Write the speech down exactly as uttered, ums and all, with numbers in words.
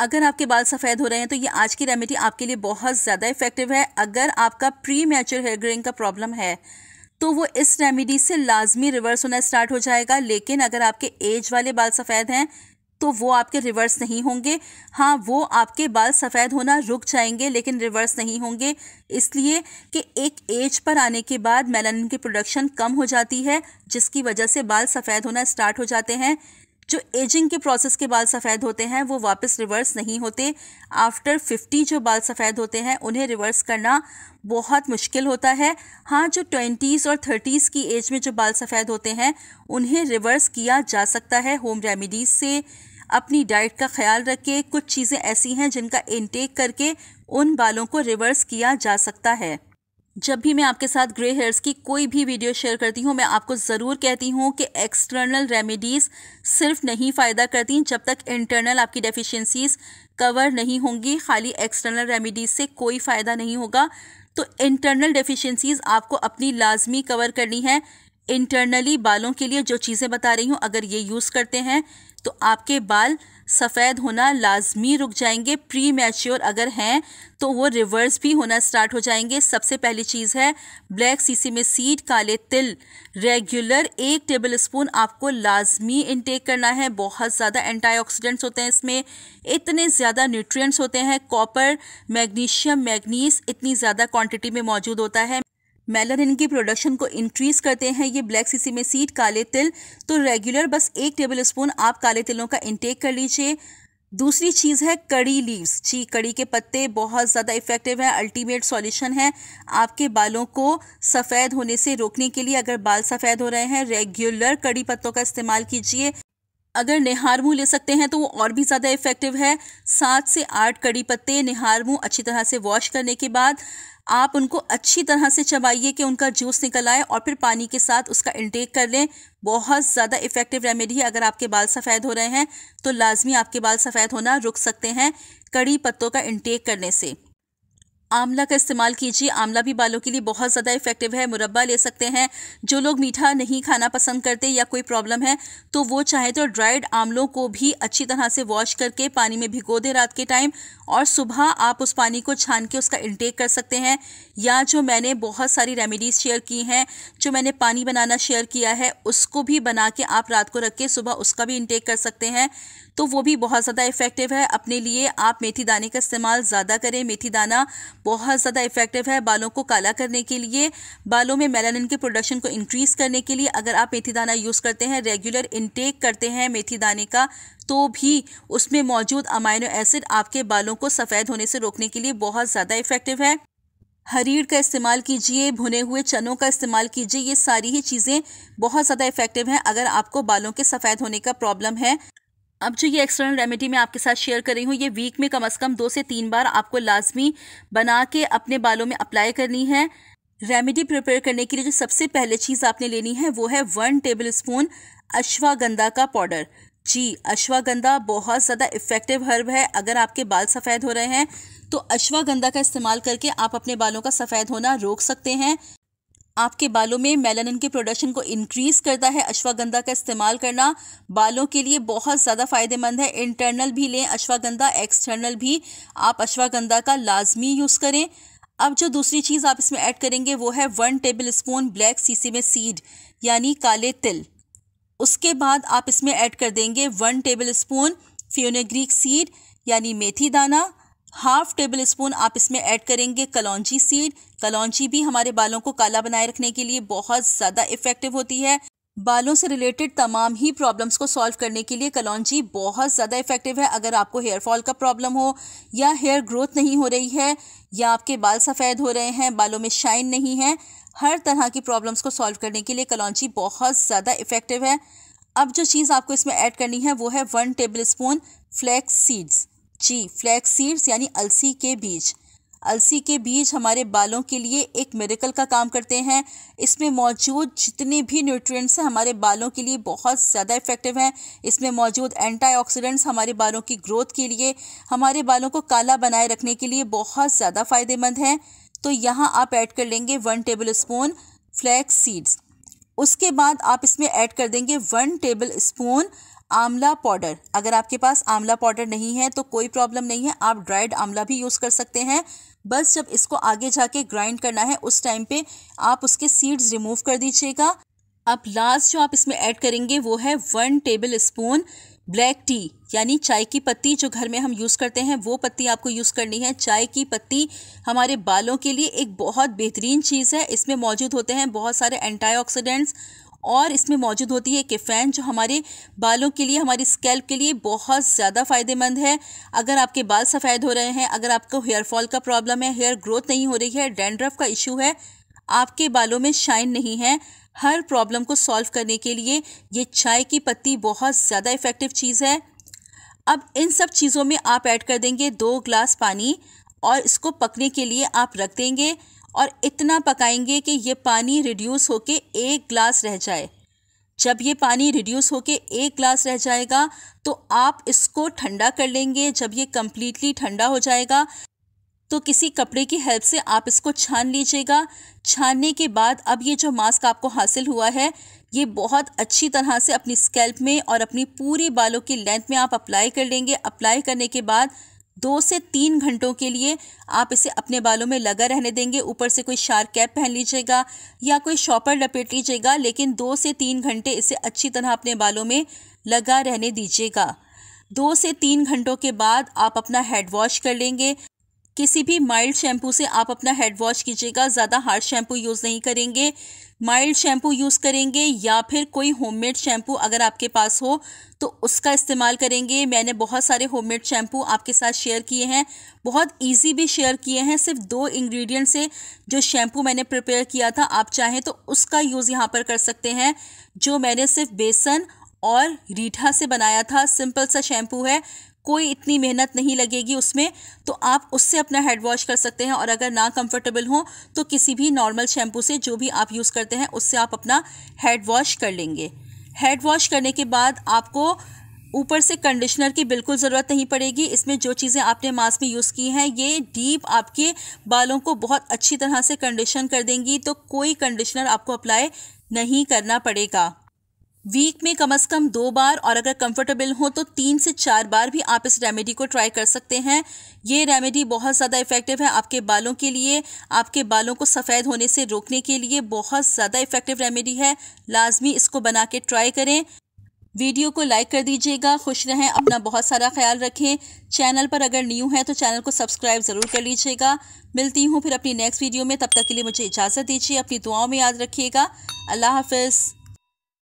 अगर आपके बाल सफ़ेद हो रहे हैं तो ये आज की रेमेडी आपके लिए बहुत ज़्यादा इफेक्टिव है। अगर आपका प्री मैच्योर हेयर ग्रेइंग का प्रॉब्लम है तो वो इस रेमेडी से लाजमी रिवर्स होना स्टार्ट हो जाएगा। लेकिन अगर आपके एज वाले बाल सफ़ेद हैं तो वो आपके रिवर्स नहीं होंगे। हाँ, वो आपके बाल सफ़ेद होना रुक जाएंगे लेकिन रिवर्स नहीं होंगे, इसलिए कि एक एज पर आने के बाद मेलानिन की प्रोडक्शन कम हो जाती है, जिसकी वजह से बाल सफ़ेद होना स्टार्ट हो जाते हैं। जो एजिंग के प्रोसेस के बाल सफ़ेद होते हैं वो वापस रिवर्स नहीं होते। आफ्टर फिफ्टी जो बाल सफ़ेद होते हैं उन्हें रिवर्स करना बहुत मुश्किल होता है। हाँ, जो ट्वेंटीज़ और थर्टीज़ की एज में जो बाल सफ़ेद होते हैं उन्हें रिवर्स किया जा सकता है होम रेमेडीज़ से। अपनी डाइट का ख्याल रखें। कुछ चीज़ें ऐसी हैं जिनका इनटेक करके उन बालों को रिवर्स किया जा सकता है। जब भी मैं आपके साथ ग्रे हेयर्स की कोई भी वीडियो शेयर करती हूँ, मैं आपको ज़रूर कहती हूँ कि एक्सटर्नल रेमेडीज़ सिर्फ नहीं फ़ायदा करती जब तक इंटरनल आपकी डेफिशिएंसीज़ कवर नहीं होंगी। खाली एक्सटर्नल रेमेडीज़ से कोई फ़ायदा नहीं होगा, तो इंटरनल डेफिशिएंसीज़ आपको अपनी लाजमी कवर करनी है। इंटरनली बालों के लिए जो चीज़ें बता रही हूँ, अगर ये यूज़ करते हैं तो आपके बाल सफ़ेद होना लाजमी रुक जाएंगे। प्री मैच्योर अगर हैं तो वो रिवर्स भी होना स्टार्ट हो जाएंगे। सबसे पहली चीज़ है ब्लैक सीसी में सीड, काले तिल रेगुलर एक टेबलस्पून आपको लाजमी इनटेक करना है। बहुत ज़्यादा एंटीऑक्सीडेंट्स होते हैं इसमें, इतने ज़्यादा न्यूट्रिएंट्स होते हैं। कॉपर, मैग्नीशियम, मैग्नीज इतनी ज़्यादा क्वांटिटी में मौजूद होता है। मेलानिन की प्रोडक्शन को इंक्रीज़ करते हैं ये ब्लैक सीसी में सीड, काले तिल। तो रेगुलर बस एक टेबलस्पून आप काले तिलों का इंटेक कर लीजिए। दूसरी चीज़ है कड़ी लीव्स। जी, कड़ी के पत्ते बहुत ज़्यादा इफ़ेक्टिव हैं, अल्टीमेट सॉल्यूशन है आपके बालों को सफ़ेद होने से रोकने के लिए। अगर बाल सफ़ेद हो रहे हैं, रेगुलर कड़ी पत्तों का इस्तेमाल कीजिए। अगर निहारमू ले सकते हैं तो वो और भी ज़्यादा इफ़ेक्टिव है। सात से आठ कड़ी पत्ते निहारमू अच्छी तरह से वॉश करने के बाद आप उनको अच्छी तरह से चबाइए कि उनका जूस निकल आए, और फिर पानी के साथ उसका इंटेक कर लें। बहुत ज़्यादा इफ़ेक्टिव रेमेडी है। अगर आपके बाल सफ़ेद हो रहे हैं तो लाजमी आपके बाल सफ़ेद होना रुक सकते हैं कड़ी पत्तों का इंटेक करने से। आंवला का इस्तेमाल कीजिए। आंवला भी बालों के लिए बहुत ज़्यादा इफ़ेक्टिव है। मुरब्बा ले सकते हैं। जो लोग मीठा नहीं खाना पसंद करते या कोई प्रॉब्लम है तो वो चाहे तो ड्राइड आंवलों को भी अच्छी तरह से वॉश करके पानी में भिगो दें रात के टाइम, और सुबह आप उस पानी को छान के उसका इंटेक कर सकते हैं। या जो मैंने बहुत सारी रेमेडीज़ शेयर की हैं, जो मैंने पानी बनाना शेयर किया है, उसको भी बना के आप रात को रख के सुबह उसका भी इंटेक कर सकते हैं, तो वो भी बहुत ज़्यादा इफ़ेक्टिव है। अपने लिए आप मेथी दाने का इस्तेमाल ज़्यादा करें। मेथी दाना बहुत ज़्यादा इफ़ेक्टिव है बालों को काला करने के लिए, बालों में मेलानिन के प्रोडक्शन को इंक्रीज़ करने के लिए। अगर आप मेथी दाना यूज़ करते हैं, रेगुलर इंटेक करते हैं मेथी दाने का, तो भी उसमें मौजूद अमाइनो एसिड आपके बालों को सफ़ेद होने से रोकने के लिए बहुत ज़्यादा इफ़ेक्टिव है। हरीड़ का इस्तेमाल कीजिए, भुने हुए चनों का इस्तेमाल कीजिए। ये सारी ही चीज़ें बहुत ज़्यादा इफ़ेक्टिव हैं अगर आपको बालों के सफ़ेद होने का प्रॉब्लम है। अब जो ये एक्सटर्नल रेमेडी मैं आपके साथ शेयर कर रही हूँ, ये वीक में कम से कम दो से तीन बार आपको लाजमी बना के अपने बालों में अप्लाई करनी है। रेमेडी प्रिपेयर करने के लिए जो सबसे पहले चीज़ आपने लेनी है वो है वन टेबलस्पून अश्वगंधा का पाउडर। जी, अश्वगंधा बहुत ज़्यादा इफ़ेक्टिव हर्ब है। अगर आपके बाल सफ़ेद हो रहे हैं तो अश्वगंधा का इस्तेमाल करके आप अपने बालों का सफ़ेद होना रोक सकते हैं। आपके बालों में मेलानिन के प्रोडक्शन को इंक्रीज़ करता है अश्वगंधा का इस्तेमाल करना। बालों के लिए बहुत ज़्यादा फ़ायदेमंद है। इंटरनल भी लें अश्वगंधा, एक्सटर्नल भी। आप अश्वगंधा का लाजमी यूज़ करें। अब जो दूसरी चीज़ आप इसमें ऐड करेंगे वो है one tablespoon black sesame seed यानी काले तिल। उसके बाद आप इसमें ऐड कर देंगे वन टेबलस्पून फ्यूनेग्रीक सीड यानी मेथी दाना। हाफ टेबल स्पून आप इसमें ऐड करेंगे कलौंजी सीड। कलौंजी भी हमारे बालों को काला बनाए रखने के लिए बहुत ज़्यादा इफ़ेक्टिव होती है। बालों से रिलेटेड तमाम ही प्रॉब्लम्स को सॉल्व करने के लिए कलौंजी बहुत ज़्यादा इफ़ेक्टिव है। अगर आपको हेयर फॉल का प्रॉब्लम हो या हेयर ग्रोथ नहीं हो रही है या आपके बाल सफ़ेद हो रहे हैं, बालों में शाइन नहीं है, हर तरह की प्रॉब्लम्स को सॉल्व करने के लिए कलौंजी बहुत ज़्यादा इफ़ेक्टिव है। अब जो चीज़ आपको इसमें ऐड करनी है वो है one tablespoon flax seeds. जी, फ्लैक्स सीड्स यानी अलसी के बीज। अलसी के बीज हमारे बालों के लिए एक मिरेकल का काम करते हैं। इसमें मौजूद जितने भी न्यूट्रिएंट्स हैं हमारे बालों के लिए बहुत ज़्यादा इफ़ेक्टिव हैं। इसमें मौजूद एंटीऑक्सीडेंट्स हमारे बालों की ग्रोथ के लिए, हमारे बालों को काला बनाए रखने के लिए बहुत ज़्यादा फ़ायदेमंद हैं। तो यहाँ आप ऐड कर लेंगे one tablespoon flax seeds. उसके बाद आप इसमें ऐड कर देंगे one tablespoon amla powder, अगर आपके पास आंवला पाउडर नहीं है तो कोई प्रॉब्लम नहीं है, आप ड्राइड आंवला भी यूज़ कर सकते हैं। बस जब इसको आगे जाके ग्राइंड करना है उस टाइम पे आप उसके सीड्स रिमूव कर दीजिएगा। अब लास्ट जो आप इसमें ऐड करेंगे वो है one tablespoon black tea, यानी चाय की पत्ती, जो घर में हम यूज़ करते हैं वो पत्ती आपको यूज़ करनी है। चाय की पत्ती हमारे बालों के लिए एक बहुत बेहतरीन चीज़ है, इसमें मौजूद होते हैं बहुत सारे एंटीऑक्सीडेंट्स और इसमें मौजूद होती है कैफीन, जो हमारे बालों के लिए, हमारी स्कैल्प के लिए बहुत ज़्यादा फ़ायदेमंद है। अगर आपके बाल सफ़ेद हो रहे हैं, अगर आपको हेयर फॉल का प्रॉब्लम है, हेयर ग्रोथ नहीं हो रही है, डैंड्रफ का इशू है, आपके बालों में शाइन नहीं है, हर प्रॉब्लम को सॉल्व करने के लिए ये चाय की पत्ती बहुत ज़्यादा इफ़ेक्टिव चीज़ है। अब इन सब चीज़ों में आप ऐड कर देंगे दो ग्लास पानी और इसको पकने के लिए आप रख देंगे और इतना पकाएंगे कि ये पानी रिड्यूस होके एक ग्लास रह जाए। जब ये पानी रिड्यूस होके एक ग्लास रह जाएगा तो आप इसको ठंडा कर लेंगे। जब ये कम्प्लीटली ठंडा हो जाएगा तो किसी कपड़े की हेल्प से आप इसको छान लीजिएगा। छानने के बाद अब ये जो मास्क आपको हासिल हुआ है ये बहुत अच्छी तरह से अपनी स्कैल्प में और अपनी पूरी बालों की लेंथ में आप अप्लाई कर लेंगे। अप्लाई करने के बाद दो से तीन घंटों के लिए आप इसे अपने बालों में लगा रहने देंगे। ऊपर से कोई शार्क कैप पहन लीजिएगा या कोई शॉपर लपेट लीजिएगा, लेकिन दो से तीन घंटे इसे अच्छी तरह अपने बालों में लगा रहने दीजिएगा। दो से तीन घंटों के बाद आप अपना हेड वॉश कर लेंगे। किसी भी माइल्ड शैम्पू से आप अपना हेड वॉश कीजिएगा, ज़्यादा हार्ड शैम्पू यूज़ नहीं करेंगे, माइल्ड शैम्पू यूज़ करेंगे या फिर कोई होममेड शैम्पू अगर आपके पास हो तो उसका इस्तेमाल करेंगे। मैंने बहुत सारे होममेड शैम्पू आपके साथ शेयर किए हैं, बहुत इजी भी शेयर किए हैं। सिर्फ दो इंग्रेडिएंट से जो शैम्पू मैंने प्रिपेयर किया था, आप चाहें तो उसका यूज़ यहाँ पर कर सकते हैं, जो मैंने सिर्फ बेसन और रीठा से बनाया था। सिंपल सा शैम्पू है, कोई इतनी मेहनत नहीं लगेगी उसमें, तो आप उससे अपना हेड वॉश कर सकते हैं। और अगर ना कंफर्टेबल हो तो किसी भी नॉर्मल शैम्पू से, जो भी आप यूज़ करते हैं उससे आप अपना हेड वॉश कर लेंगे। हेड वॉश करने के बाद आपको ऊपर से कंडीशनर की बिल्कुल ज़रूरत नहीं पड़ेगी। इसमें जो चीज़ें आपने मास्क में यूज़ की हैं ये डीप आपके बालों को बहुत अच्छी तरह से कंडीशन कर देंगी, तो कोई कंडीशनर आपको अप्लाई नहीं करना पड़ेगा। वीक में कम से कम दो बार और अगर कंफर्टेबल हो तो तीन से चार बार भी आप इस रेमेडी को ट्राई कर सकते हैं। ये रेमेडी बहुत ज़्यादा इफ़ेक्टिव है आपके बालों के लिए, आपके बालों को सफ़ेद होने से रोकने के लिए बहुत ज़्यादा इफ़ेक्टिव रेमेडी है। लाजमी इसको बना के ट्राई करें। वीडियो को लाइक कर दीजिएगा। खुश रहें, अपना बहुत सारा ख्याल रखें। चैनल पर अगर न्यू है तो चैनल को सब्सक्राइब ज़रूर कर लीजिएगा। मिलती हूँ फिर अपनी नेक्स्ट वीडियो में, तब तक के लिए मुझे इजाज़त दीजिए। अपनी दुआओं में याद रखिएगा। अल्लाह हाफिज़।